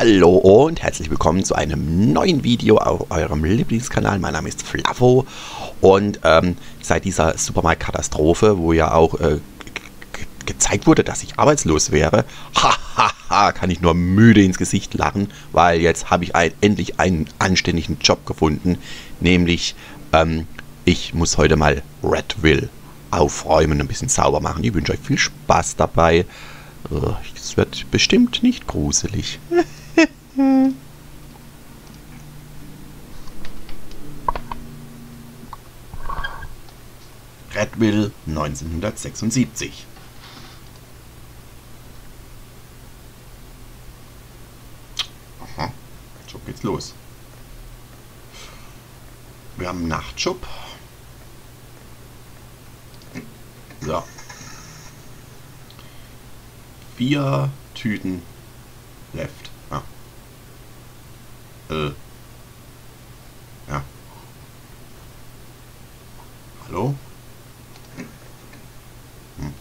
Hallo und herzlich willkommen zu einem neuen Video auf eurem Lieblingskanal. Mein Name ist Flavo und seit dieser Supermarktkatastrophe, wo ja auch gezeigt wurde, dass ich arbeitslos wäre, kann ich nur müde ins Gesicht lachen, weil jetzt habe ich endlich einen anständigen Job gefunden, nämlich ich muss heute mal Redville aufräumen, ein bisschen sauber machen. Ich wünsche euch viel Spaß dabei. Es wird bestimmt nicht gruselig. Redville 1976. Aha, so geht's los. Wir haben einen Nachtschub. So. 4 Tüten left. Ah. Ja. Hallo? Hm.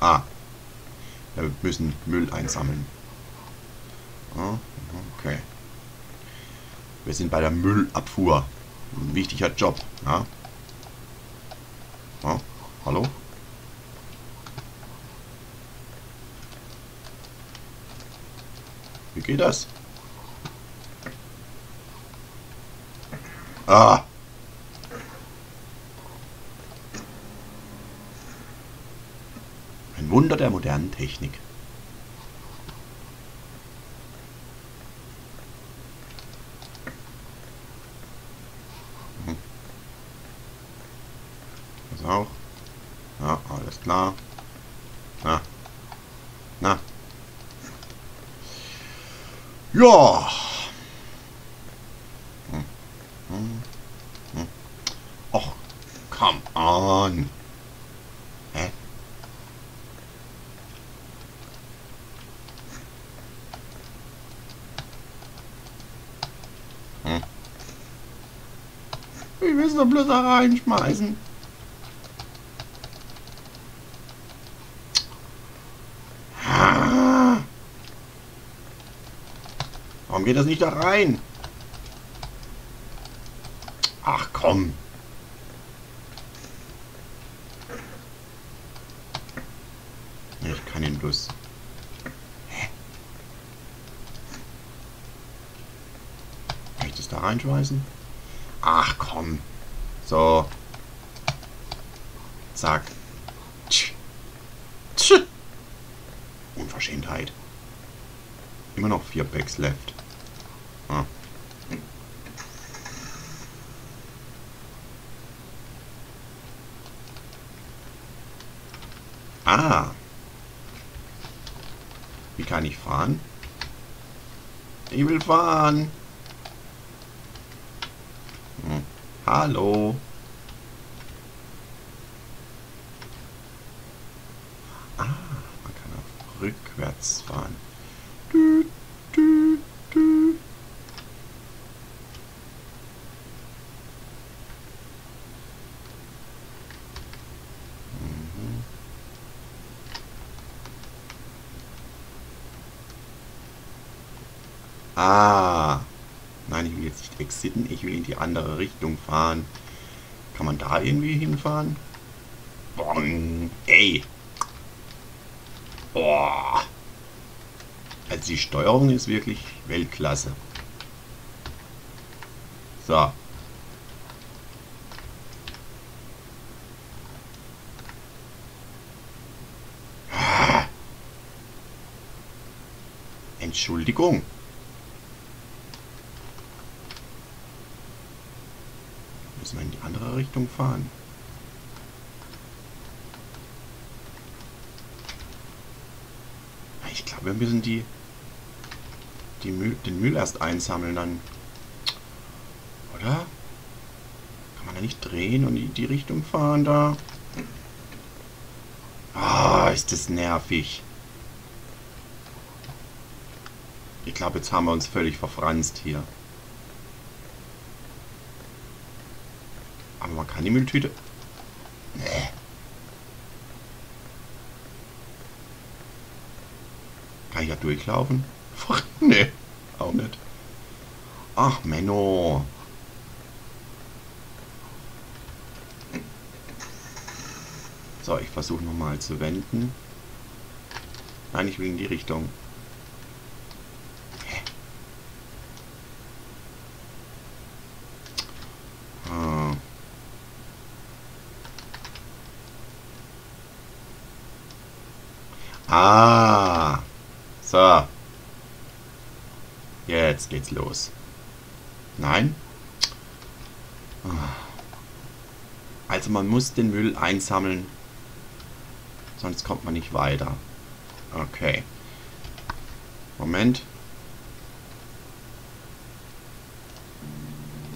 Ah. Wir müssen Müll einsammeln. Ah, okay. Wir sind bei der Müllabfuhr. Ein wichtiger Job. Ja. Ah. Hallo? Wie geht das? Ah! Ein Wunder der modernen Technik. Das auch. Ja, alles klar. Na. Na. Ja. Och, come on. Hä? Wir müssen doch bloß da reinschmeißen. Warum geht das nicht da rein? Ach komm. Ich kann ihn bloß. Hä? Kann ich das da reinschmeißen? Ach komm. So. Zack. Tsch. Tsch. Unverschämtheit. Immer noch 4 Bags left. Ah. Ah. Wie kann ich fahren? Ich will fahren. Hm. Hallo. Ah, man kann auch rückwärts fahren. Du, du, du. Ah, nein, ich will jetzt nicht exiten, ich will in die andere Richtung fahren. Kann man da irgendwie hinfahren? Boing, ey. Boah. Also die Steuerung ist wirklich Weltklasse. So. Entschuldigung. Müssen wir in die andere Richtung fahren. Ich glaube, wir müssen den Müll erst einsammeln dann. Oder? Kann man da nicht drehen und in die Richtung fahren da? Ah, ist das nervig. Ich glaube, jetzt haben wir uns völlig verfranst hier. Aber man kann die Mülltüte... Nee. Kann ich ja durchlaufen? Nee, auch nicht. Ach, Menno. So, ich versuche nochmal zu wenden. Nein, ich will in die Richtung. Hä? Ah. Ah. So. Jetzt geht's los. Nein. Also man muss den Müll einsammeln. Sonst kommt man nicht weiter. Okay. Moment.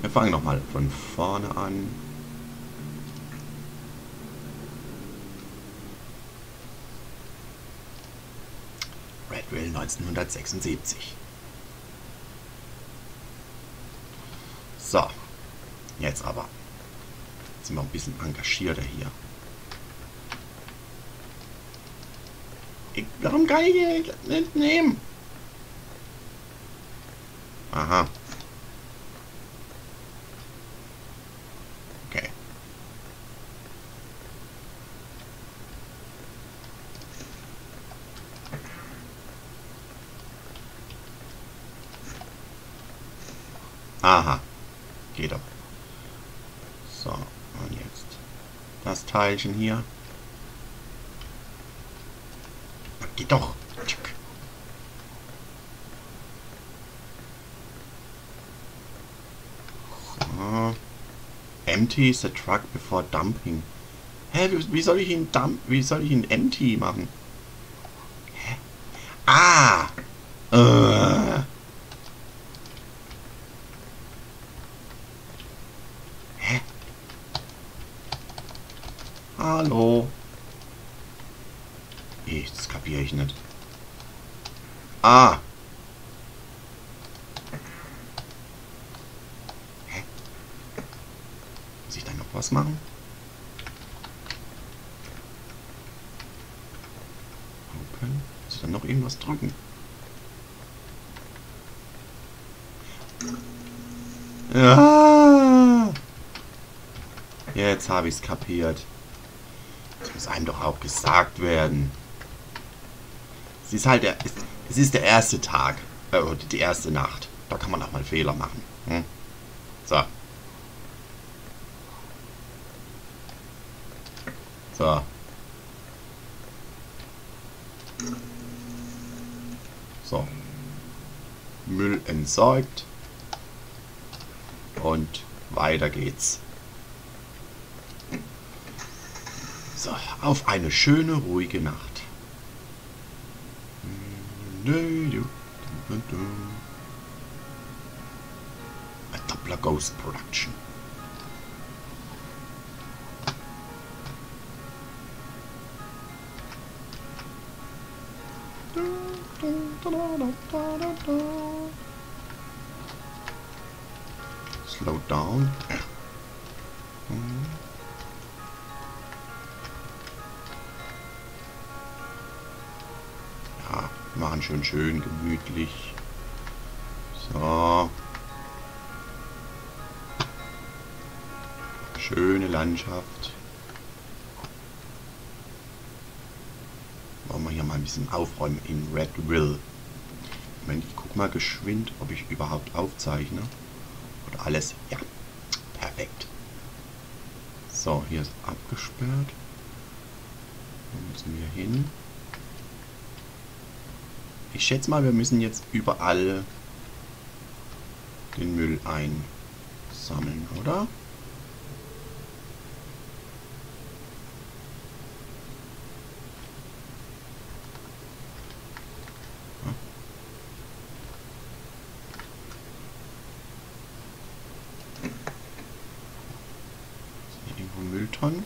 Wir fangen nochmal von vorne an. Redville 1976. So, jetzt aber. Jetzt sind wir ein bisschen engagierter hier. Warum kann ich die nicht nehmen? Aha. Okay. Aha. Geht aber. So, und jetzt das Teilchen hier. Geht doch. So. Empty the truck before dumping. Hä, wie soll ich ihn empty machen? Hä? Ah! Hä? Hallo? Das kapiere ich nicht. Ah! Hä? Muss ich da noch was machen? Open. Muss ich da noch irgendwas drücken? Ah! Jetzt habe ich es kapiert. Das muss einem doch auch gesagt werden. Es ist halt der erste Tag, oder die erste Nacht. Da kann man auch mal Fehler machen. Hm? So. So. So. Müll entsorgt. Und weiter geht's. So, auf eine schöne, ruhige Nacht. A Doppler-Ghost-Production. Slow down. Machen schön gemütlich. So. Schöne Landschaft. Wollen wir hier mal ein bisschen aufräumen in Redville. Moment, ich guck mal geschwind, ob ich überhaupt aufzeichne. Oder alles. Ja. Perfekt. So, hier ist abgesperrt. Wo müssen wir hin? Ich schätze mal, wir müssen jetzt überall den Müll einsammeln, oder? Ist hier irgendwo Mülltonnen?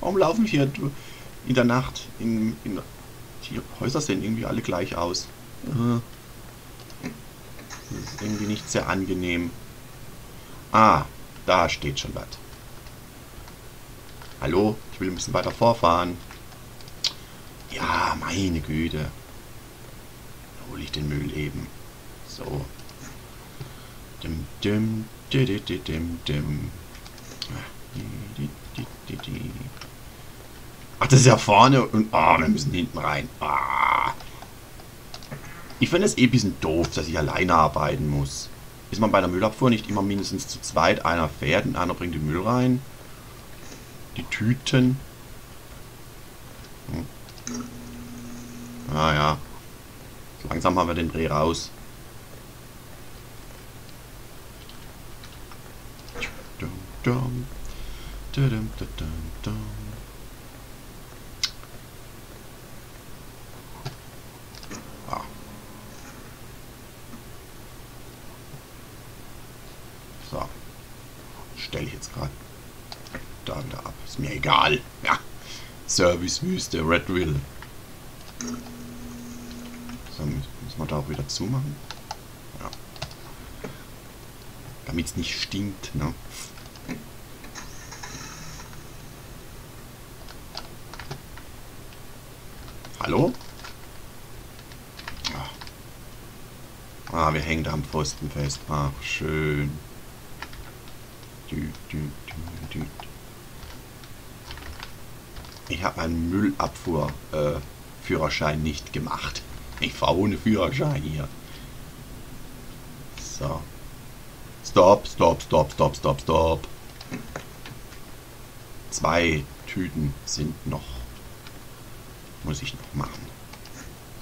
Warum laufen hier in der Nacht die Häuser sehen irgendwie alle gleich aus. Das ist irgendwie nicht sehr angenehm. Ah, da steht schon was. Hallo, ich will ein bisschen weiter vorfahren. Ja, meine Güte. Da hole ich den Müll eben. So. Dim, dim, di, di, di, dim, dim. Ach, das ist ja vorne und wir müssen hinten rein. Ich finde es eh ein bisschen doof, dass ich alleine arbeiten muss. Ist man bei der Müllabfuhr nicht immer mindestens zu zweit? Einer fährt und einer bringt den Müll rein. Die Tüten. Naja. So langsam haben wir den Dreh raus. So. Stelle ich jetzt gerade da wieder ab. Ist mir egal. Ja. Servicewüste, Redville. So, müssen wir da auch wieder zumachen. Ja. Damit es nicht stinkt, ne? Hallo? Ah, wir hängen da am Pfosten fest. Ach, schön. Ich habe meinen Müllabfuhrführerschein nicht gemacht. Ich fahre ohne Führerschein hier. So. Stop, stop, stop, stop, stop, stop. 2 Tüten sind noch. Muss ich noch machen.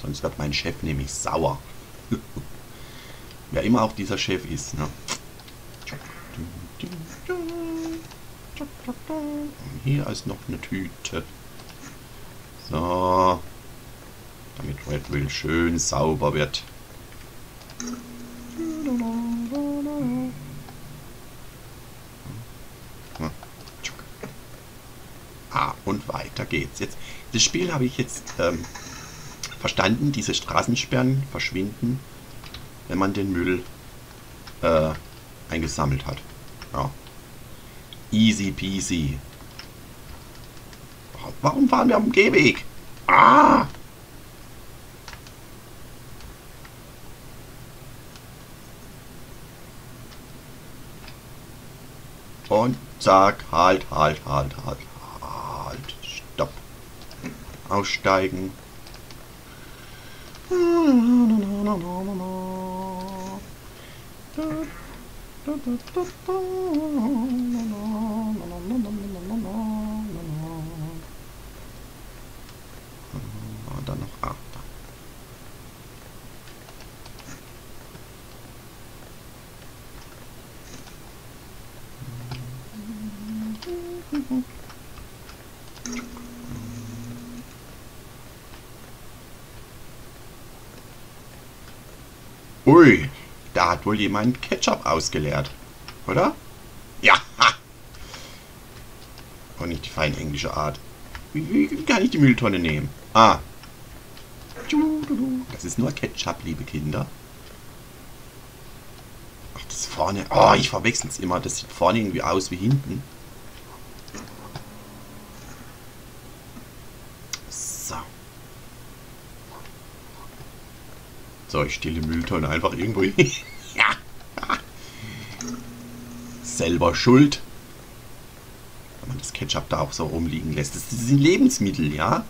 Sonst wird mein Chef nämlich sauer. Wer immer auch dieser Chef ist, ne? Und hier ist noch eine Tüte. So. Damit Redville schön sauber wird. Ah, und weiter geht's. Jetzt, das Spiel habe ich jetzt verstanden. Diese Straßensperren verschwinden, wenn man den Müll eingesammelt hat. Ja. Easy peasy. Warum fahren wir am Gehweg? Ah! Und zack, halt, halt, halt, halt, halt, stopp. Aussteigen. Und dann noch A. Ui, da hat wohl jemand Ketchup ausgeleert, oder? Ja! Und nicht die feine englische Art. Wie kann ich die Mülltonne nehmen? Ah. Das ist nur Ketchup, liebe Kinder. Ach, das vorne. Oh, ich verwechsel es immer. Das sieht vorne irgendwie aus wie hinten. So. So, ich stelle die Mülltonne einfach irgendwo hin. Ja. Selber schuld. Wenn man das Ketchup da auch so rumliegen lässt. Das sind Lebensmittel, ja?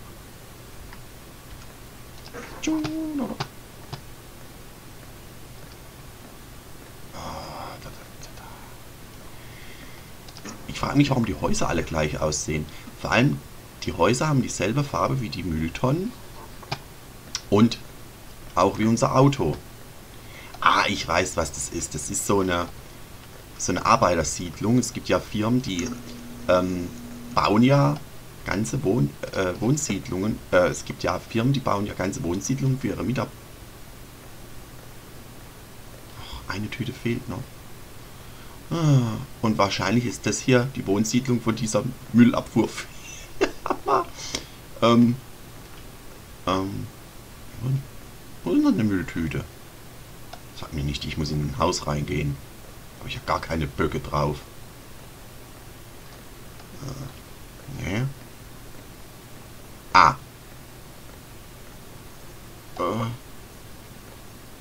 Ich frage mich, warum die Häuser alle gleich aussehen. Vor allem, die Häuser haben dieselbe Farbe wie die Mülltonnen. Und auch wie unser Auto. Ah, ich weiß, was das ist. Das ist so eine Arbeitersiedlung. Es gibt ja Firmen, die bauen ja ganze Wohnsiedlungen. Es gibt ja Firmen, die bauen ja ganze Wohnsiedlungen für ihre Mitarbeiter. Eine Tüte fehlt noch. Ah, und wahrscheinlich ist das hier die Wohnsiedlung von dieser Müllabfuhr. Wo ist denn eine Mülltüte? Sag mir nicht, ich muss in ein Haus reingehen. Habe ich ja gar keine Böcke drauf. Nee. Ah.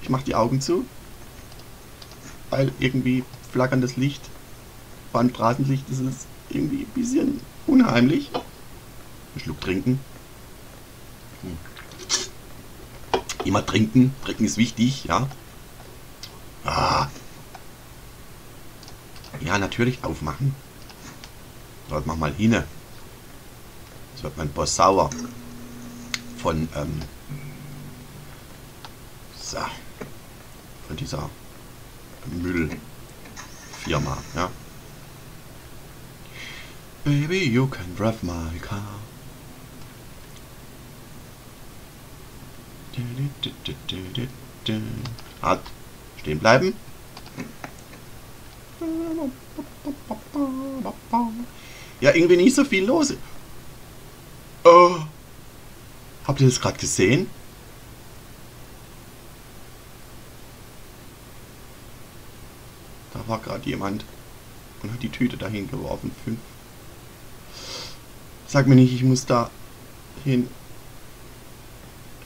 Ich mache die Augen zu. Weil irgendwie flackerndes Licht, Bahnstraßenlicht, das ist irgendwie ein bisschen unheimlich. Einen Schluck trinken. Immer trinken. Trinken ist wichtig, ja. Ah. Ja, natürlich aufmachen. Schaut mal hin. Das wird mein Boss sauer. Von, so. Von dieser Müllfirma, ja. Baby, you can drive my car. Hart. Stehen bleiben. Ja, irgendwie nicht so viel los. Oh. Habt ihr das gerade gesehen? Da war gerade jemand und hat die Tüte dahin geworfen. 5. Sag mir nicht, ich muss da hin.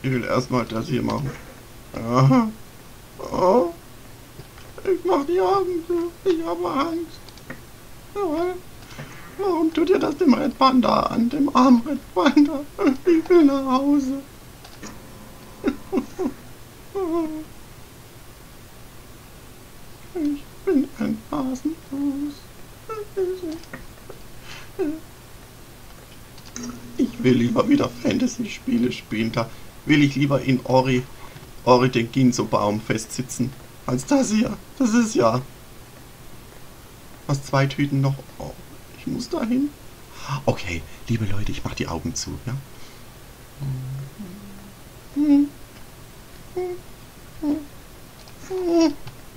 Ich will erstmal das hier machen. Ja. Oh. Ich mach die Augen zu. Ich habe Angst. Ja. Warum tut ihr das dem Red Panda an? Dem armen Red Panda. Ich will nach Hause. Ich bin ein Hasenfuß. Ich will lieber wieder Fantasy-Spiele spielen. Da will ich lieber in Ori den Ginso-Baum festsitzen. Als das hier. Das ist ja. Was 2 Tüten noch. Oh, ich muss da hin. Okay, liebe Leute, ich mache die Augen zu. Ja?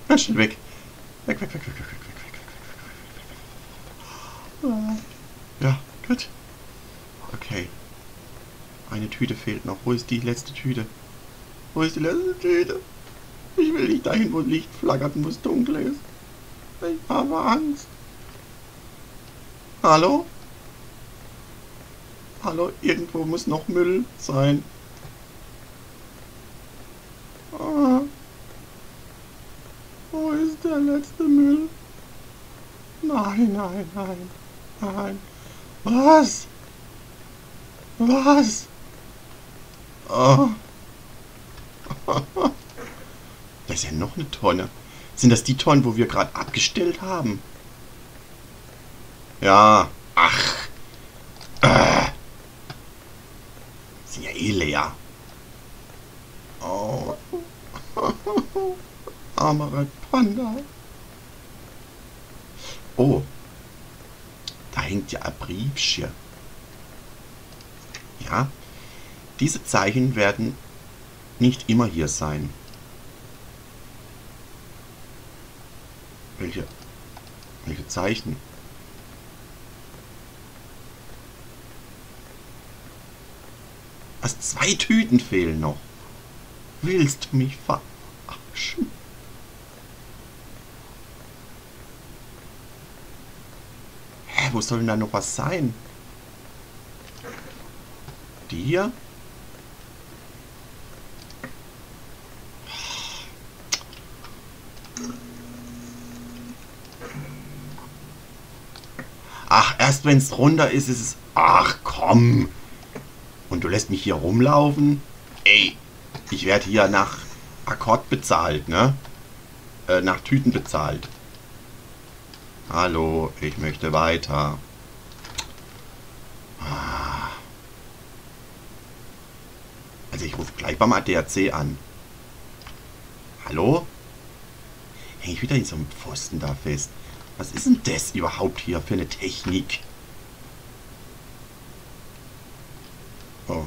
Ja, schnell weg. Weg. Ja, gut. Okay. Eine Tüte fehlt noch. Wo ist die letzte Tüte? Wo ist die letzte Tüte? Ich will nicht dahin, wo Licht flackert, wo es dunkel ist. Ich habe Angst. Hallo? Hallo, irgendwo muss noch Müll sein. Ah. Wo ist der letzte Müll? Nein. Was? Ah. Da ist ja noch eine Tonne. Sind das die Tonnen, wo wir gerade abgestellt haben? Ja. Ach. Sind ja eh leer. Oh. Armer Red Panda. Oh. Da hängt ja ein Briefchen. Ja. Diese Zeichen werden nicht immer hier sein. Welche Zeichen? Was, 2 Tüten fehlen noch? Willst du mich verarschen? Hä, wo soll denn da noch was sein? Die hier? Ach, erst wenn es runter ist, ist es... Ach, komm. Und du lässt mich hier rumlaufen? Ey, ich werde hier nach Akkord bezahlt, ne? Nach Tüten bezahlt. Hallo, ich möchte weiter. Also ich rufe gleich beim ADAC an. Hallo? Häng ich wieder in so einem Pfosten da fest. Was ist denn das überhaupt hier für eine Technik? Oh.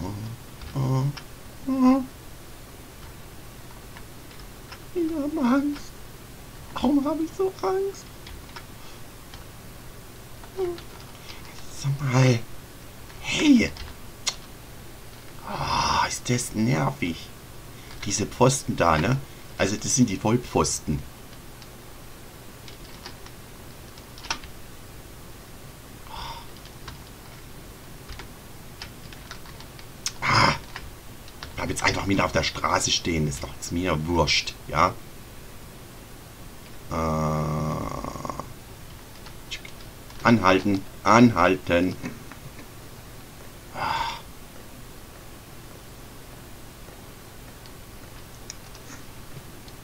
Ich habe Angst. Warum habe ich so Angst? Oh. Sag mal. Hey. Oh, ist das nervig. Diese Pfosten da, ne? Also das sind die Vollpfosten. jetzt einfach mit auf der Straße stehen. Das ist doch jetzt mir wurscht, ja. Anhalten, anhalten.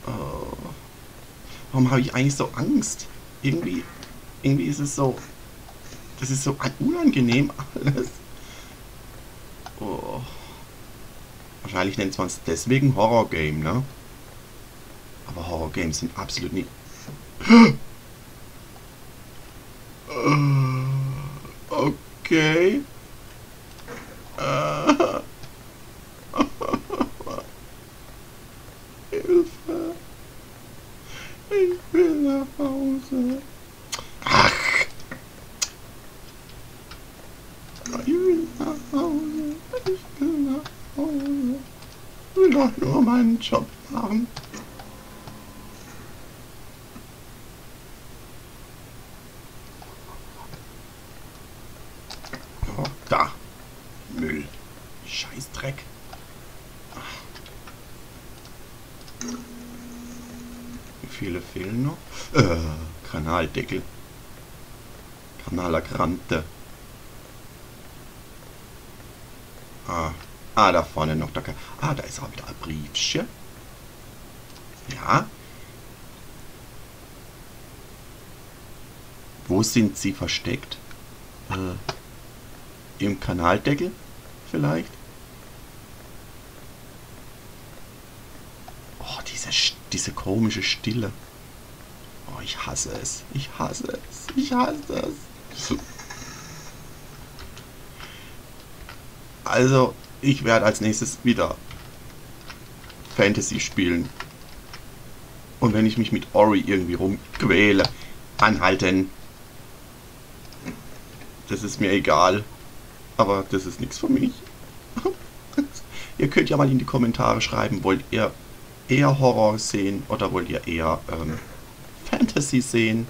Oh. Warum habe ich eigentlich so Angst? Irgendwie ist es so... Das ist so unangenehm alles. Oh. Wahrscheinlich nennt man es deswegen Horror-Game, ne? Aber Horror-Games sind absolut nicht... Okay. Hilfe. Ich will nach Hause. Ach. Ich will nach Hause. Ich will nach Hause. Ich will doch nur meinen Job machen. Fehlen noch? Kanaldeckel. Kanalerkrante. Da vorne noch. Da, da ist auch wieder ein Briefchen. Ja. Wo sind sie versteckt? Im Kanaldeckel? Vielleicht? Oh, diese komische Stille. Oh, ich hasse es. Ich hasse es. Ich hasse es. Also, ich werde als nächstes wieder Fantasy spielen. Und wenn ich mich mit Ori irgendwie rumquäle, anhalten. Das ist mir egal. Aber das ist nichts für mich. Ihr könnt ja mal in die Kommentare schreiben, wollt ihr eher Horror sehen oder wollt ihr eher... Fantasy sehen.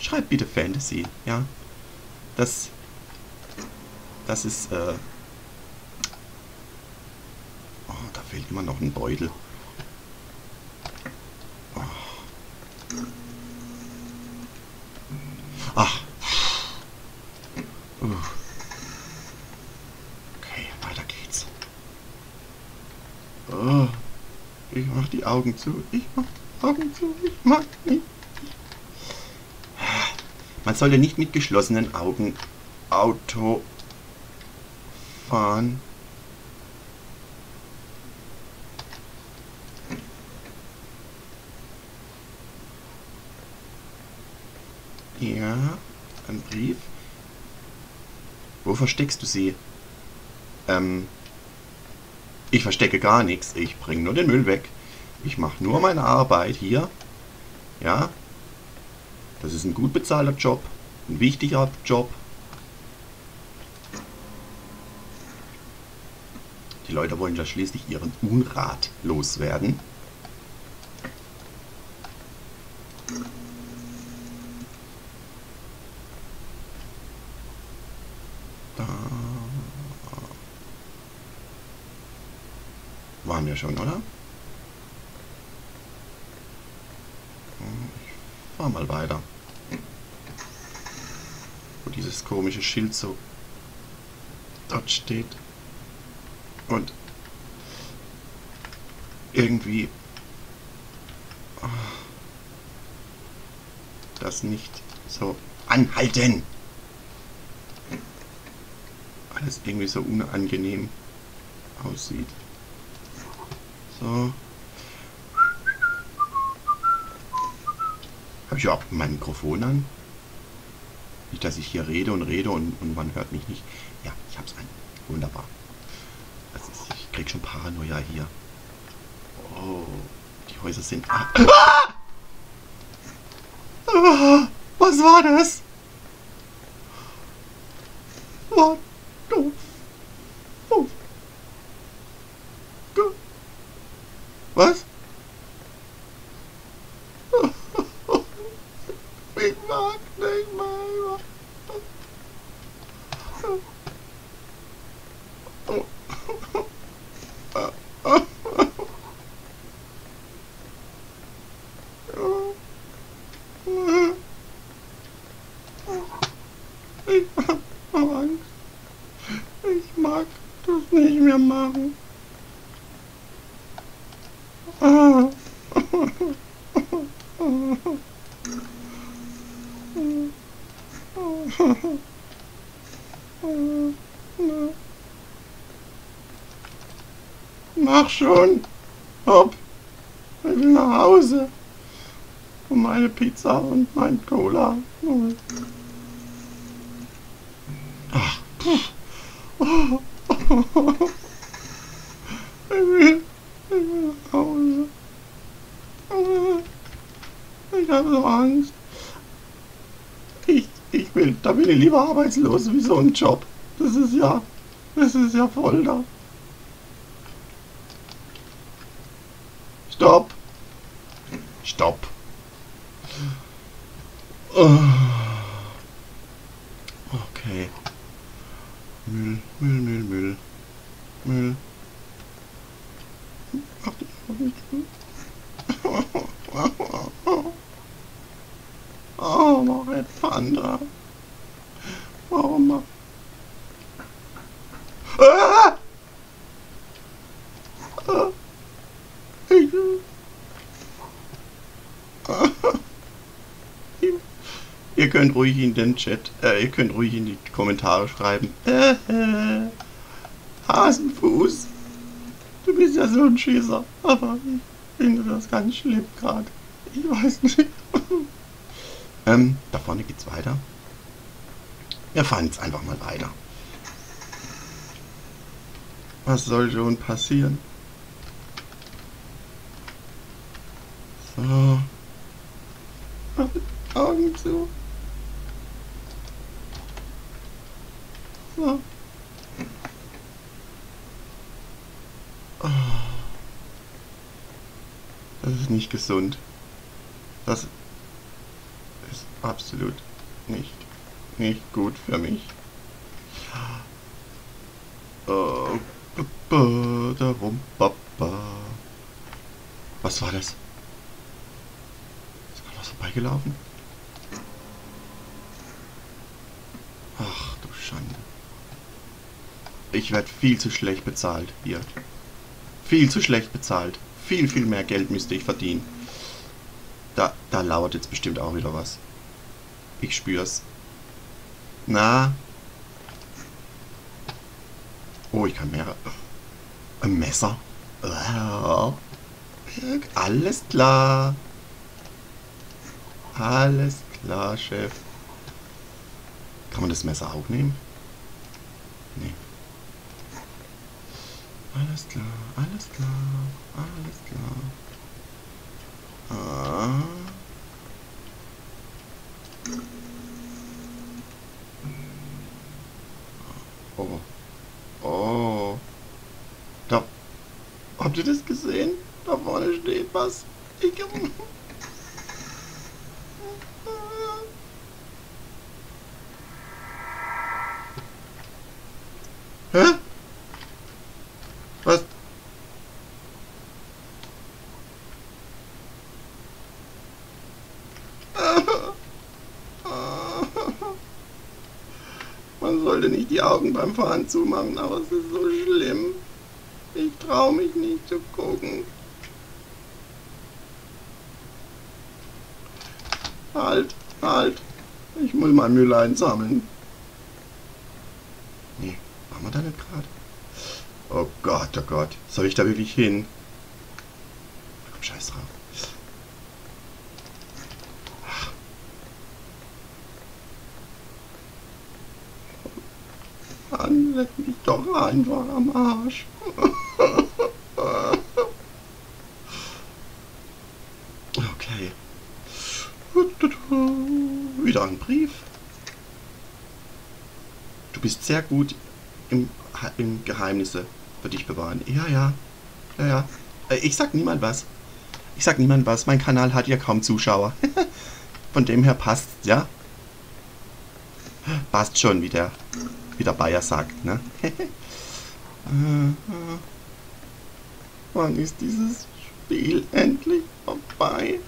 Schreibt bitte Fantasy, ja. Das ist, oh, da fehlt immer noch ein Beutel. Oh. Ach. Okay, weiter geht's. Oh. Ich mach die Augen zu. Ich mach die Augen zu. Ich mach nicht. Man sollte nicht mit geschlossenen Augen Auto fahren. Ja, ein Brief. Wo versteckst du sie? Ich verstecke gar nichts. Ich bringe nur den Müll weg. Ich mache nur meine Arbeit hier. Ja. Das ist ein gut bezahlter Job, ein wichtiger Job. Die Leute wollen ja schließlich ihren Unrat loswerden. Da waren wir schon, oder? Fahr mal weiter. Wo dieses komische Schild so dort steht. Und irgendwie das nicht so anhalten. Alles irgendwie so unangenehm aussieht. So. Habe ich überhaupt mein Mikrofon an? Nicht, dass ich hier rede und man hört mich nicht. Ja, ich hab's an. Wunderbar. Also ich krieg schon Paranoia hier. Oh, die Häuser sind... Was war das? What the... Oh. Was? Oh. Ich hab Angst. Ich mag das nicht mehr machen. Ah. Mach schon. Hopp. Ich will nach Hause. Und meine Pizza und mein Cola. Ach, oh, oh, oh, oh. Ich will nach Hause. Ich habe so Angst. Da bin ich lieber arbeitslos wie so ein Job. Das ist ja voll da. Stopp. Stopp. Okay. Müll, Müll, Müll, Müll. Müll. Oh, mach Red Panda. Warum mach... Ah! Ah! Ich... Ah! Ihr könnt ruhig in den Chat, ihr könnt ruhig in die Kommentare schreiben. Hasenfuß, du bist ja so ein Schießer, aber ich finde das ganz schlimm gerade. Ich weiß nicht. Da vorne geht's weiter. Wir fahren jetzt einfach mal weiter. Was soll schon passieren? So. Augen zu. So. Oh. Das ist nicht gesund. Das ist absolut nicht gut für mich. Was war das? Ist gerade was vorbeigelaufen? Ach du Schande. Ich werde viel zu schlecht bezahlt hier. Viel zu schlecht bezahlt. Viel, viel mehr Geld müsste ich verdienen. Da lauert jetzt bestimmt auch wieder was. Ich spür's. Na? Oh, ich kann mehrere. Ein Messer. Alles klar. Alles klar, Chef. Kann man das Messer auch nehmen? Nee. Alles klar, alles klar, alles klar. Ah. Oh. Oh. Da. Habt ihr das gesehen? Da vorne steht was. Ich kann... Hä? Was? Man sollte nicht die Augen beim Fahren zumachen, aber es ist so schlimm. Ich traue mich nicht zu gucken. Halt, halt. Ich muss meinen Müll einsammeln. Nee, machen wir da nicht gerade. Oh Gott. Soll ich da wirklich hin? Komm, scheiß drauf. Mann, leck mich doch einfach am Arsch. Okay. Wieder ein Brief. Du bist sehr gut im Geheimnisse für dich bewahren. Ja. Ich sag niemand was. Mein Kanal hat ja kaum Zuschauer. Von dem her passt, ja? Passt schon, wie der Bayer sagt, ne? Wann ist dieses Spiel endlich vorbei?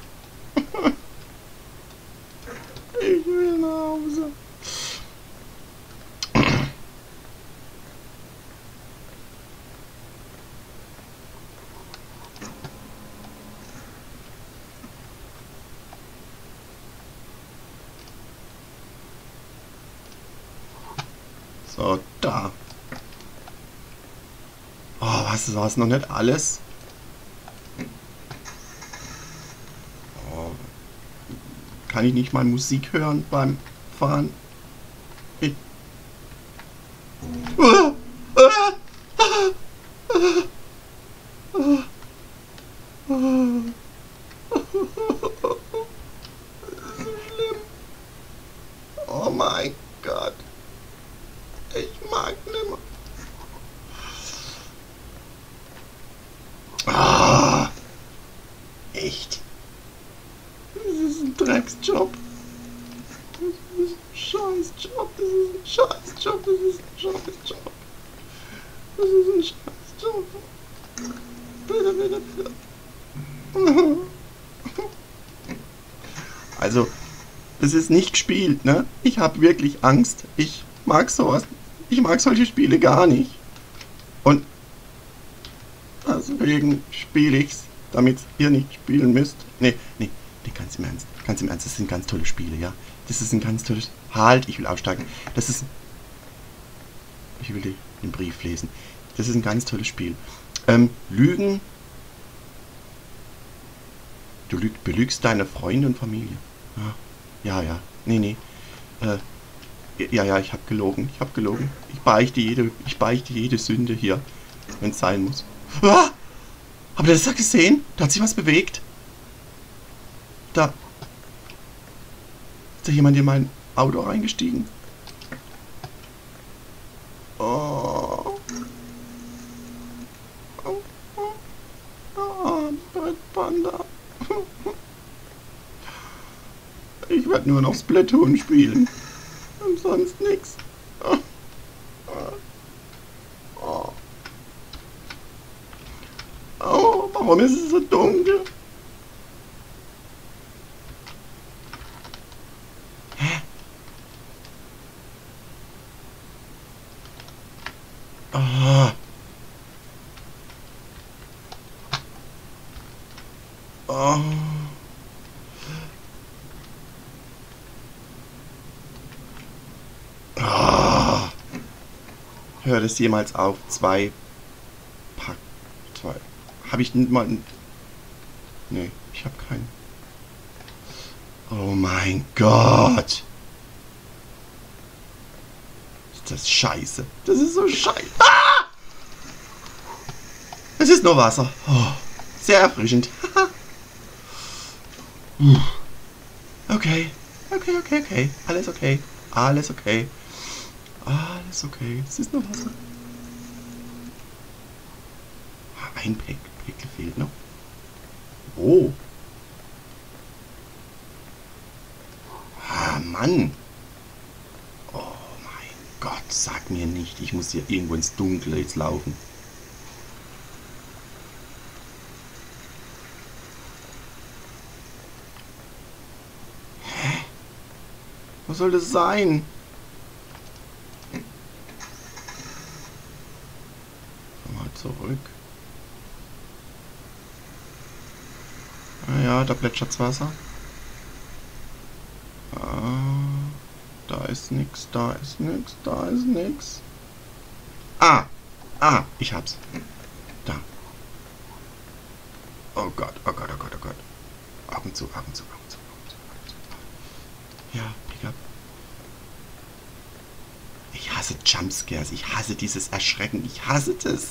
Ich will nach Hause. So, da. Oh, was war es noch nicht alles? Oh. Kann ich nicht mal Musik hören beim Fahren? Ich. Oh mein Gott. Ich mag nimmer. Ah, echt. Das ist ein Drecksjob. Das ist ein Scheißjob. Das ist ein Scheißjob. Das ist ein Scheißjob. Das ist ein Scheißjob. Bitte, bitte, bitte. Also, es ist nicht gespielt, ne? Ich habe wirklich Angst. Ich mag sowas. Ich mag solche Spiele gar nicht. Und deswegen spiele ich's, damit ihr nicht spielen müsst. Nee, ganz im Ernst. Ganz im Ernst, das sind ganz tolle Spiele, ja. Das ist ein ganz tolles... Halt, ich will aussteigen. Das ist... Ich will den Brief lesen. Das ist ein ganz tolles Spiel. Lügen. Du belügst deine Freunde und Familie. Ja. Nee. Ja, ich habe gelogen. Ich beichte jede Sünde hier, wenn es sein muss. Ah! Habt ihr das da gesehen? Da hat sich was bewegt. Da. Ist da jemand in mein Auto reingestiegen? Oh. Brettpanda. Ich werde nur noch Splatoon spielen. Und sonst nichts. Warum ist es so dunkel? Hä? Ah. Oh. Ah. Hört es jemals auf? Zwei. Habe ich nicht mal... Nee, ich habe keinen. Oh mein Gott. Ist das scheiße. Das ist so scheiße. Ah! Es ist nur Wasser. Oh, sehr erfrischend. Okay. Alles okay. Alles okay. Alles okay. Es ist nur Wasser. Ein Päckchen fehlt noch. Oh. Ah, Mann. Oh mein Gott, sag mir nicht, ich muss hier irgendwo ins Dunkle jetzt laufen. Hä? Was soll das sein? Mal zurück. Ja, da plätschert's Wasser. Ah, da ist nix, da ist nix, da ist nix. Ah, ich hab's. Da. Oh Gott. Augen zu. Ja, pick up. Ich hasse Jumpscares, ich hasse dieses Erschrecken, ich hasse das.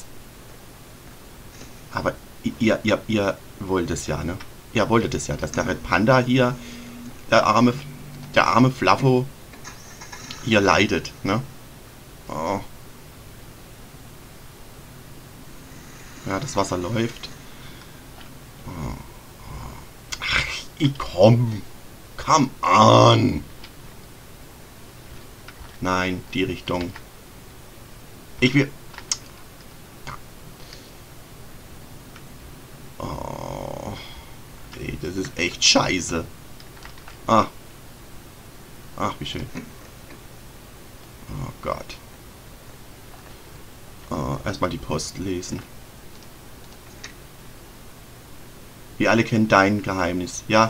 Aber ihr wollt es ja, ne? Ihr wolltet es ja, dass der Red Panda hier, der arme Flavo hier leidet, ne? Oh. Ja, das Wasser läuft. Oh. Ach, ich komm. Come on. Nein, die Richtung. Ich will... Das ist echt scheiße. Ah. Ach, wie schön. Oh Gott. Oh, erstmal die Post lesen. Wir alle kennen dein Geheimnis. Ja.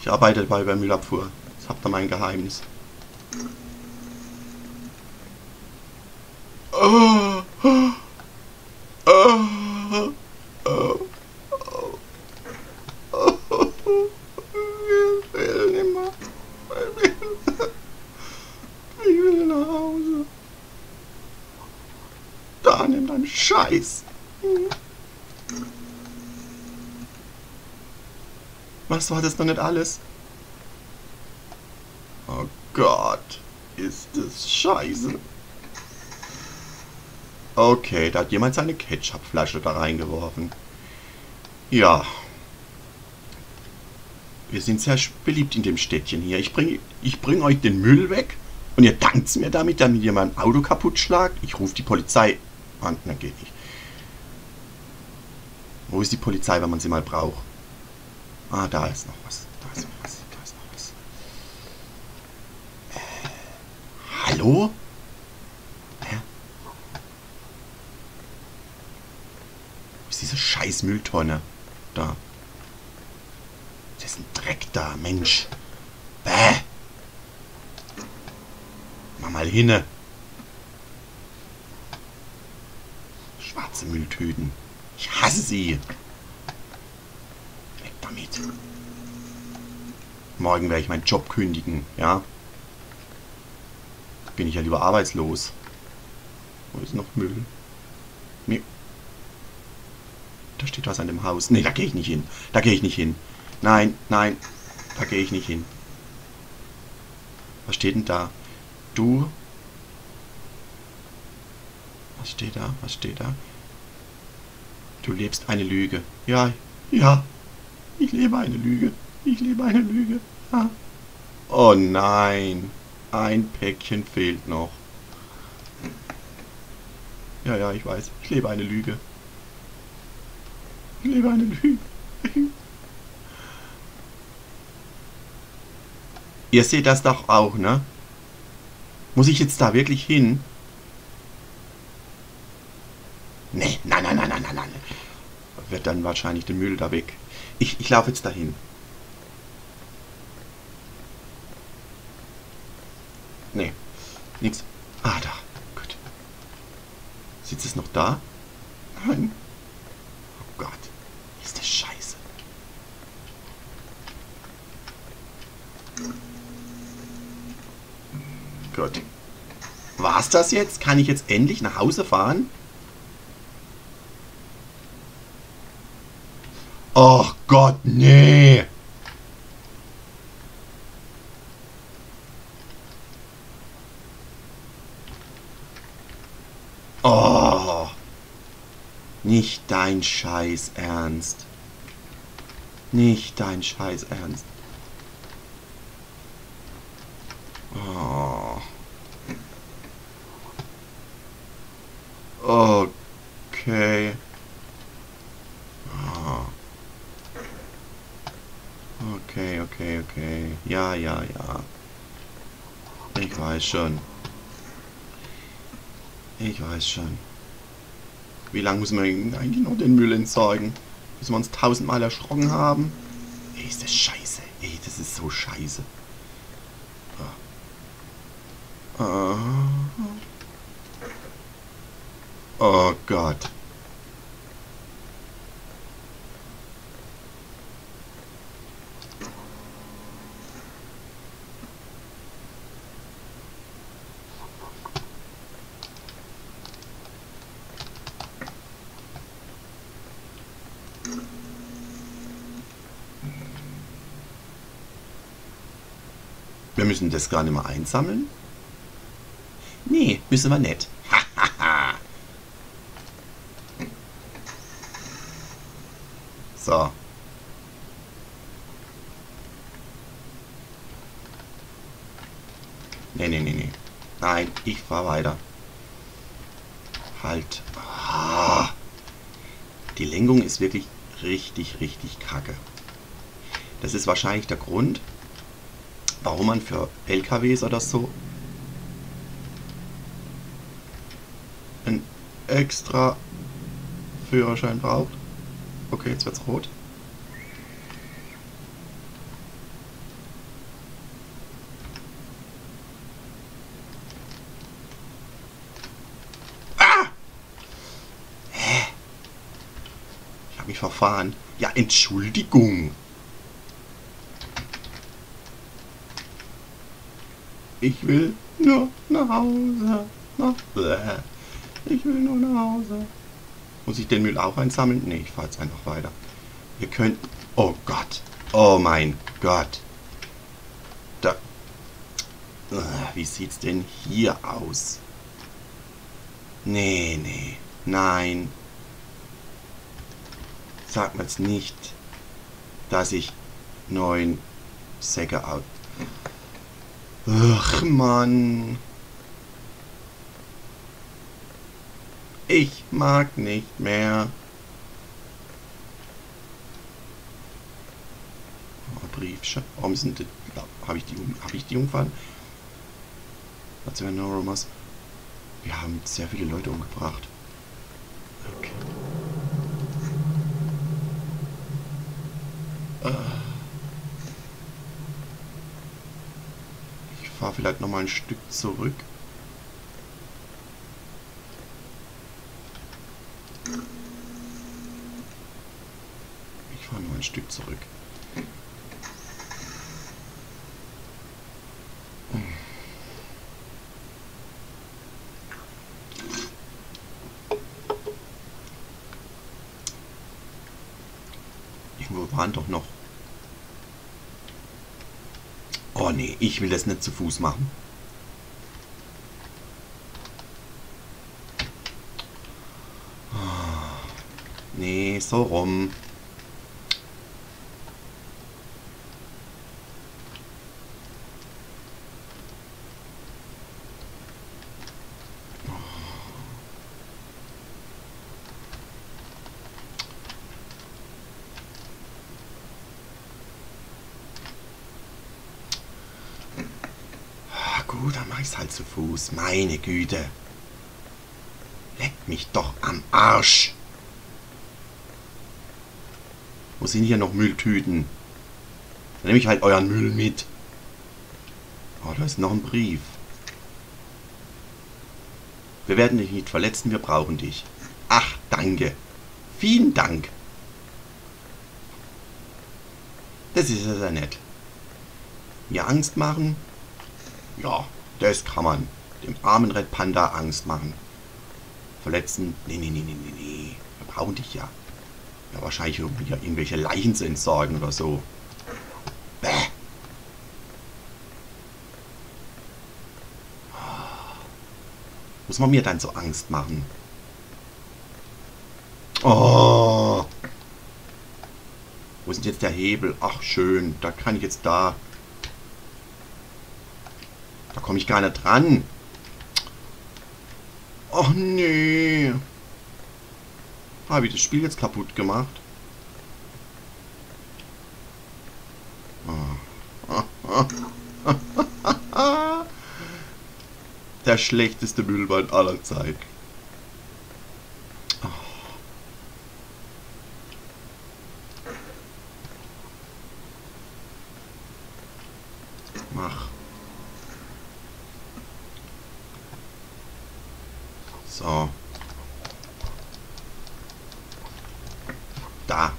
Ich arbeite bei der Müllabfuhr. Jetzt habt ihr mein Geheimnis. Scheiß. Was war das noch nicht alles? Oh Gott, ist das scheiße. Okay, da hat jemand seine Ketchupflasche da reingeworfen. Ja. Wir sind sehr beliebt in dem Städtchen hier. Ich bring euch den Müll weg und ihr dankt's mir damit ihr mein Auto kaputt schlagt. Ich rufe die Polizei. Mann, das geht nicht. Wo ist die Polizei, wenn man sie mal braucht? Ah, da ist noch was. Da ist noch was. Hallo? Hä? Wo ist diese scheiß Mülltonne? Da. Das ist ein Dreck da, Mensch. Bäh. Mach mal hinne. Mülltüten. Ich hasse sie. Weg damit. Morgen werde ich meinen Job kündigen, ja? Bin ich ja lieber arbeitslos. Wo ist noch Müll? Nee. Da steht was an dem Haus. Nee, da gehe ich nicht hin. Nein. Da gehe ich nicht hin. Was steht denn da? Du. Was steht da? Du lebst eine Lüge. Ja. Ich lebe eine Lüge. Ah. Oh nein. Ein Päckchen fehlt noch. Ja, ich weiß. Ich lebe eine Lüge. Ihr seht das doch auch, ne? Muss ich jetzt da wirklich hin? Nee, nein. Wird dann wahrscheinlich den Müll da weg. Ich laufe jetzt dahin. Nee, nix. Ah, da. Gut. Sitzt es noch da? Nein. Oh Gott. Ist das scheiße. Gut. War's das jetzt? Kann ich jetzt endlich nach Hause fahren? Ach Gott, nee! Oh! Nicht dein Scheiß Ernst. Oh. Okay. Okay. Ja. Ich weiß schon. Wie lange müssen wir eigentlich noch den Müll entsorgen? Müssen wir uns 1000-mal erschrocken haben? Ey, ist das scheiße. Ey, das ist so scheiße. Oh Gott. Wir müssen das gar nicht mehr einsammeln. Nee, müssen wir nicht. So. Nee. Nein, ich fahr weiter. Halt. Ah. Die Lenkung ist wirklich richtig kacke. Das ist wahrscheinlich der Grund, warum man für LKWs oder so einen extra Führerschein braucht. Okay, jetzt wird's rot. mich verfahren. Ja, Entschuldigung. Ich will nur nach Hause. Ich will nur nach Hause. Muss ich den Müll auch einsammeln? Nee, ich fahre jetzt einfach weiter. Ihr könnt... Oh Gott. Oh mein Gott. Da... Wie sieht's denn hier aus? Nee, nee. Nein. Sagt man jetzt nicht, dass ich 9 Säcke out... Ach, Mann. Ich mag nicht mehr. Oh, Briefsche. Warum sind die... Hab ich die umgefahren? Was wäre noch Romas? Wir haben sehr viele Leute umgebracht. Okay. Ich fahre vielleicht nochmal ein Stück zurück. Irgendwo waren doch noch... Oh nee, ich will das nicht zu Fuß machen. Nee, so rum. Dann mache ich es halt zu Fuß. Meine Güte. Leckt mich doch am Arsch. Wo sind hier noch Mülltüten? Dann nehme ich halt euren Müll mit. Oh, da ist noch ein Brief. Wir werden dich nicht verletzen, wir brauchen dich. Ach, danke. Vielen Dank. Das ist ja sehr nett. Mir Angst machen? Ja, das kann man. Dem armen Red Panda Angst machen. Verletzen? Nee, nee, nee, nee, nee, nee. Wir brauchen dich ja. Ja, wahrscheinlich um hier irgendwelche Leichen zu entsorgen oder so. Bäh. Muss man mir dann so Angst machen? Oh. Wo ist denn jetzt der Hebel? Ach, schön. Da kann ich jetzt da... Da komme ich gar nicht dran. Och nee. Habe ich das Spiel jetzt kaputt gemacht? Oh. Der schlechteste Müllmann aller Zeiten. Oh. Mach. So. Da.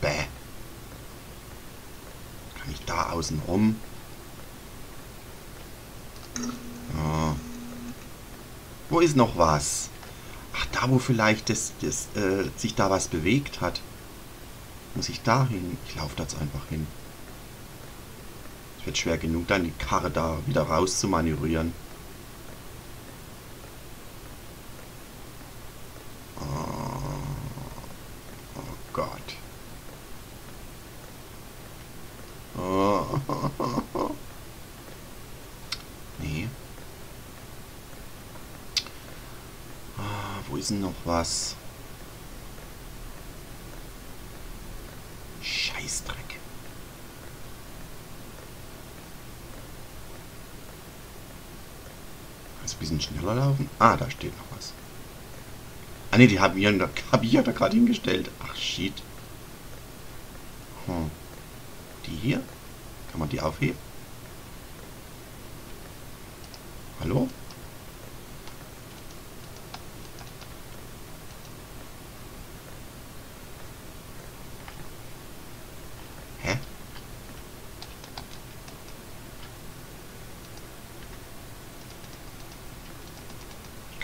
Bäh. Kann ich da außen rum? Oh. Wo ist noch was? Ach, da wo vielleicht sich da was bewegt hat. Muss ich da hin? Ich laufe da jetzt einfach hin. Es wird schwer genug, dann die Karre da wieder raus zu manövrieren. Noch was. Scheißdreck. Also ein bisschen schneller laufen. Ah, da steht noch was. Ah ne, die haben wir da gerade hingestellt. Ach, shit. Hm. Die hier? Kann man die aufheben? Hallo?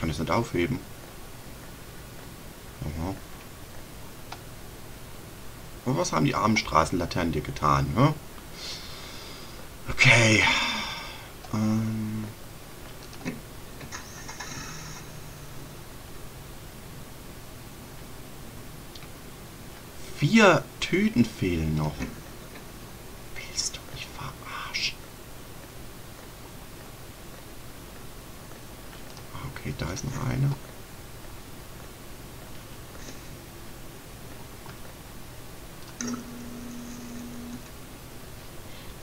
kann das nicht aufheben. Aha. Aber was haben die armen Straßenlaternen dir getan? Ne? Okay. Vier Tüten fehlen noch. Willst du mich verarschen? Okay, da ist noch eine.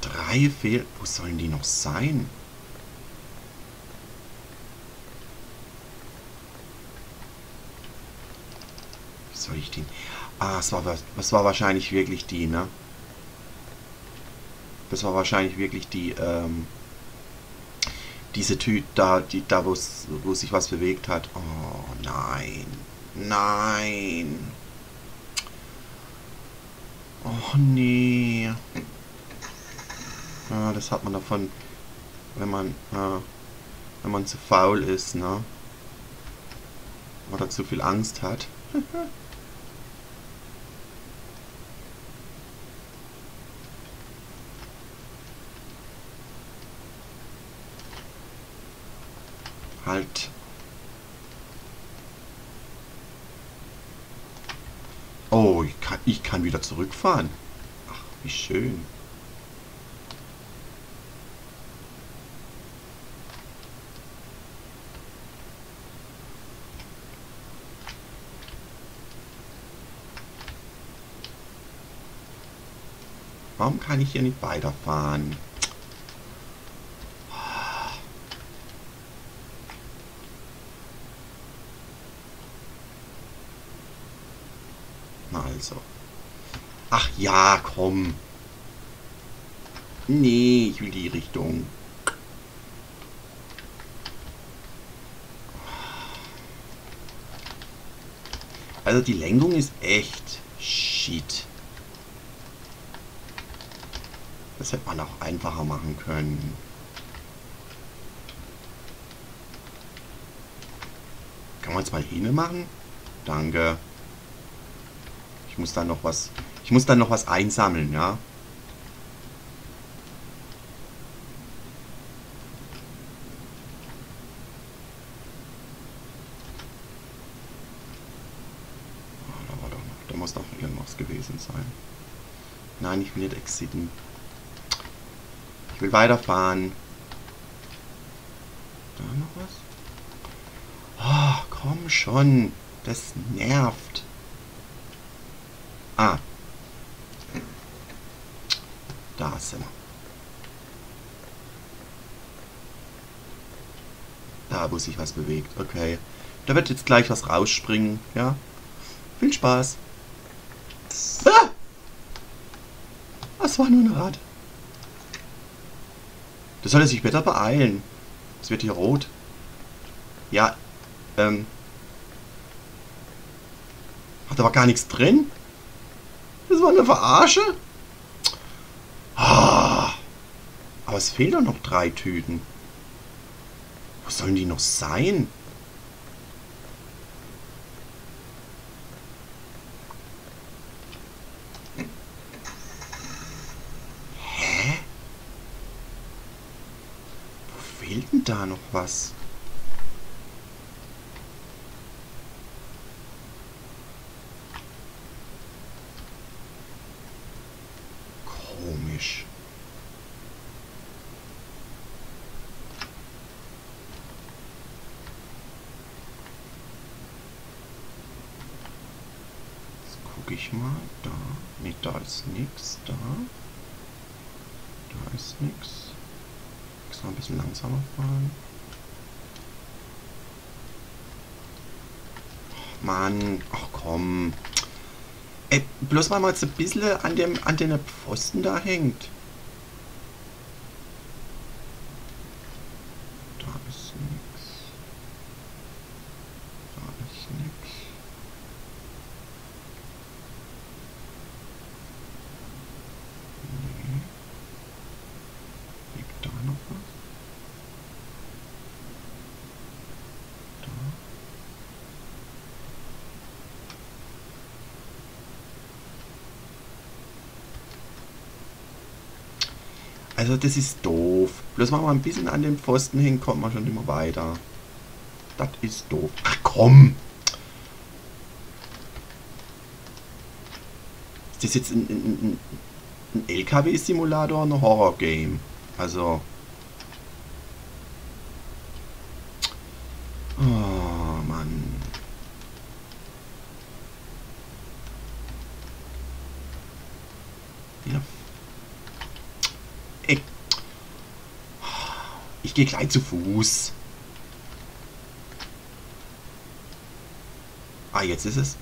Drei fehlen. Wo sollen die noch sein? Wie soll ich den... Ah, das war wahrscheinlich wirklich die, ne? Das war wahrscheinlich wirklich die, diese Tüte da, die, da wo sich was bewegt hat. Oh, nein. Nein. Oh, nee. Ah, das hat man davon, wenn man zu faul ist, ne? Oder zu viel Angst hat. Halt. Oh, ich kann wieder zurückfahren. Ach, wie schön. Warum kann ich hier nicht weiterfahren? Also. Ach ja, komm. Nee, ich will die Richtung. Also die Lenkung ist echt shit. Das hätte man auch einfacher machen können. Kann man es mal hin machen? Danke. Ich muss dann noch was einsammeln, ja. Oh, da war doch noch, da muss doch irgendwas gewesen sein. Nein, ich will nicht exiten. Ich will weiterfahren. Da noch was? Oh, komm schon. Das nervt. Ah. Da sind wir. Da, wo sich was bewegt. Okay. Da wird jetzt gleich was rausspringen. Ja. Viel Spaß. Ah! Das war nur ein Rad. Das sollte sich besser beeilen. Es wird hier rot. Ja. Ach, da war gar nichts drin? Das war eine Verarsche? Ah, aber es fehlen doch noch 3 Tüten. Wo sollen die noch sein? Hä? Wo fehlt denn da noch was? Ich mal da. Ne, da ist nichts. Da. Da ist nichts. Extra ein bisschen langsamer fahren. Oh, Mann, ach komm. Ey, bloß weil man jetzt ein bisschen an den Pfosten da hängt. Da ist nichts. Da ist nichts. Da noch was? Da. Also das ist doof. Bloß wenn wir ein bisschen an den Pfosten hinkommen, wir schon immer weiter. Das ist doof. Ach komm! Ist das jetzt ein LKW-Simulator oder ein Horror-Game? Also... Oh Mann. Ja. Ey. Ich gehe gleich zu Fuß. Ah, jetzt ist es.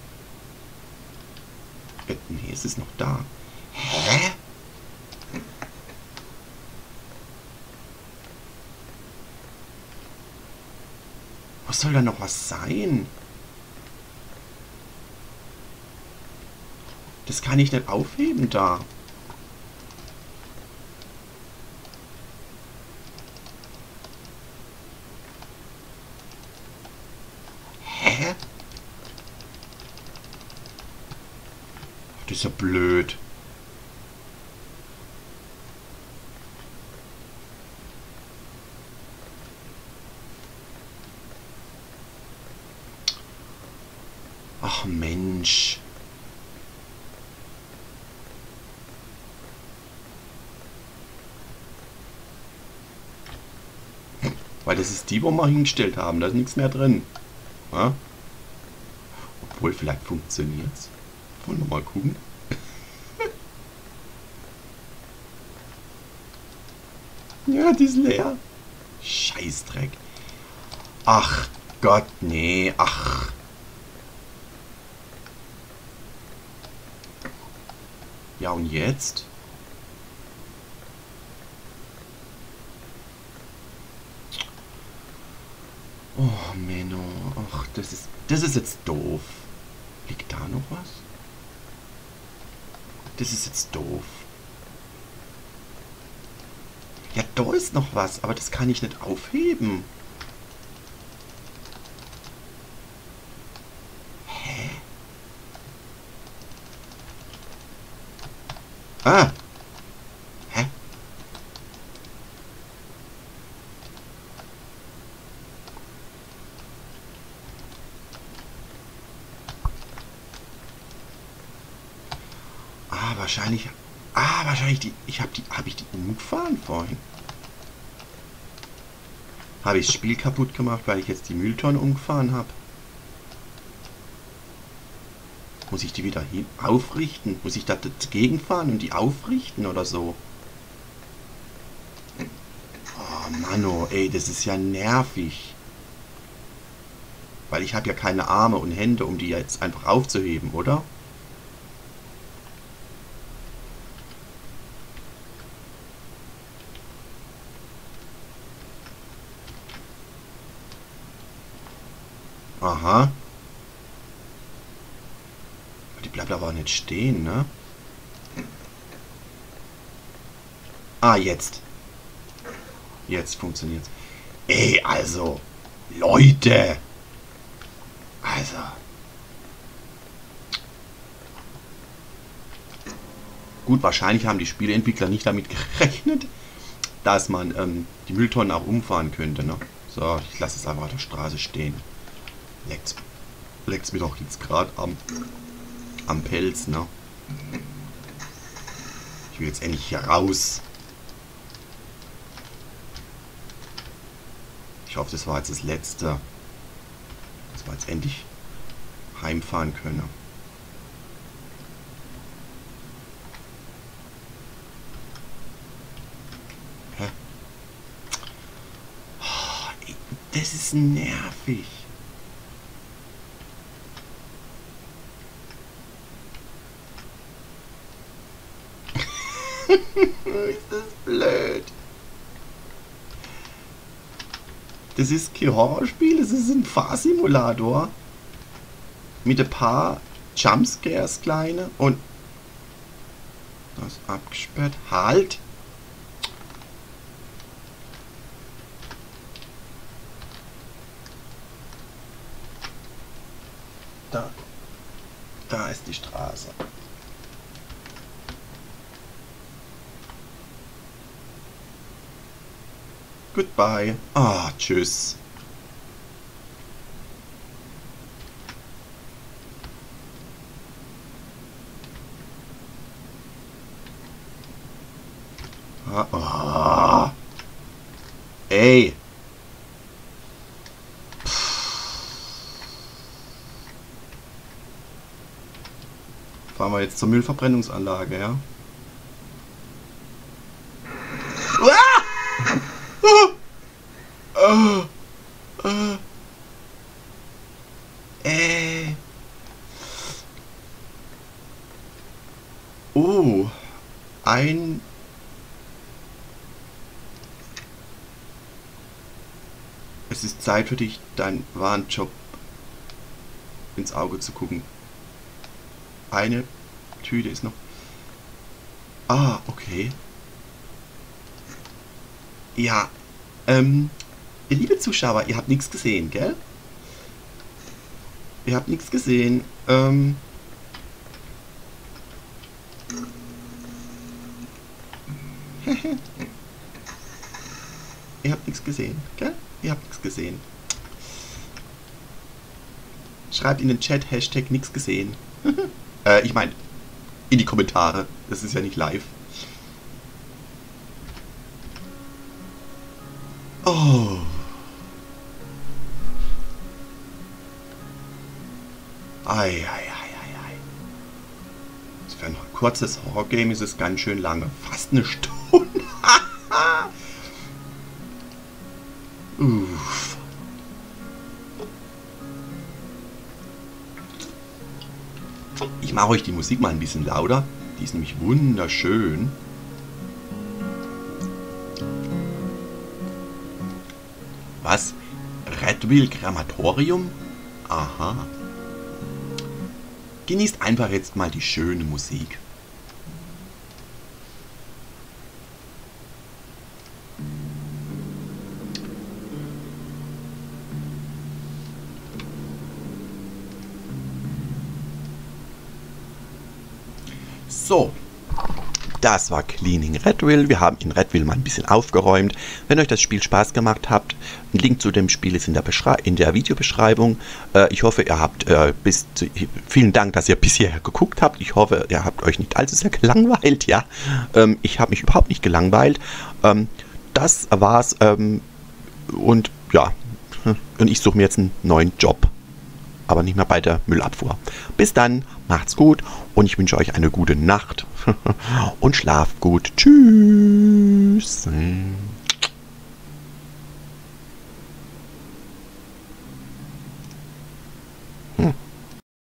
Nee, es ist noch da. Hä? Was soll da noch was sein? Das kann ich nicht aufheben da. Hä? Das ist ja blöd. Ach Mensch. Weil das ist die, wo wir hingestellt haben. Da ist nichts mehr drin. Ja? Obwohl, vielleicht funktioniert es. Wollen wir mal gucken. Ja, die ist leer. Scheißdreck. Ach Gott, nee. Ach. Ja, und jetzt? Oh, Menno. Ach, das ist jetzt doof. Liegt da noch was? Das ist jetzt doof. Ja, da ist noch was, aber das kann ich nicht aufheben. Hä? Ah! Hä? Wahrscheinlich. Ah, wahrscheinlich die. Habe ich die umgefahren vorhin? Habe ich das Spiel kaputt gemacht, weil ich jetzt die Mülltonne umgefahren habe? Muss ich die wieder hin aufrichten? Muss ich da dagegen fahren und die aufrichten oder so? Oh Manno, ey, das ist ja nervig. Weil ich habe ja keine Arme und Hände, um die jetzt einfach aufzuheben, oder? Aha. Die bleibt aber auch nicht stehen, ne? Ah, jetzt. Jetzt funktioniert's. Ey, also. Leute. Also. Gut, wahrscheinlich haben die Spieleentwickler nicht damit gerechnet, dass man die Mülltonnen auch umfahren könnte, ne? So, ich lasse es einfach auf der Straße stehen. Leckt's mir doch jetzt gerade am Pelz, ne? Ich will jetzt endlich hier raus. Ich hoffe, das war jetzt das Letzte. Dass wir jetzt endlich heimfahren können. Hä? Oh, ey, das ist nervig. Ist das blöd. Das ist kein Horrorspiel, das ist ein Fahrsimulator. Mit ein paar Jumpscares kleine und... Das ist abgesperrt. Halt! Da. Da ist die Straße. Goodbye. Ah, tschüss. Ah, oh. Ey. Fahren wir jetzt zur Müllverbrennungsanlage, ja? Oh, ein... Es ist Zeit für dich, deinen wahren Job ins Auge zu gucken. Eine Tüte ist noch... Ah, okay. Ja, liebe Zuschauer, ihr habt nichts gesehen, gell? Ihr habt nichts gesehen. Ihr habt nichts gesehen, gell? Ihr habt nichts gesehen. Schreibt in den Chat Hashtag nichts gesehen. Ich meine, in die Kommentare. Das ist ja nicht live. Oh. Ei, ei, ei, ei, ei. Für ein kurzes Horrorgame ist es ganz schön lange. Fast eine Stunde. Uff. Ich mache euch die Musik mal ein bisschen lauter. Die ist nämlich wunderschön. Was? Redville Krematorium? Aha. Genießt einfach jetzt mal die schöne Musik. So, das war Cleaning Redville. Wir haben in Redville mal ein bisschen aufgeräumt. Wenn euch das Spiel Spaß gemacht hat, ein Link zu dem Spiel ist in der Videobeschreibung. Ich hoffe, ihr habt vielen Dank, dass ihr bis hierher geguckt habt. Ich hoffe, ihr habt euch nicht allzu sehr gelangweilt. Ja, ich habe mich überhaupt nicht gelangweilt. Das war's. Und ja, und ich suche mir jetzt einen neuen Job. Aber nicht mehr bei der Müllabfuhr. Bis dann, macht's gut und ich wünsche euch eine gute Nacht und schlaft gut. Tschüss.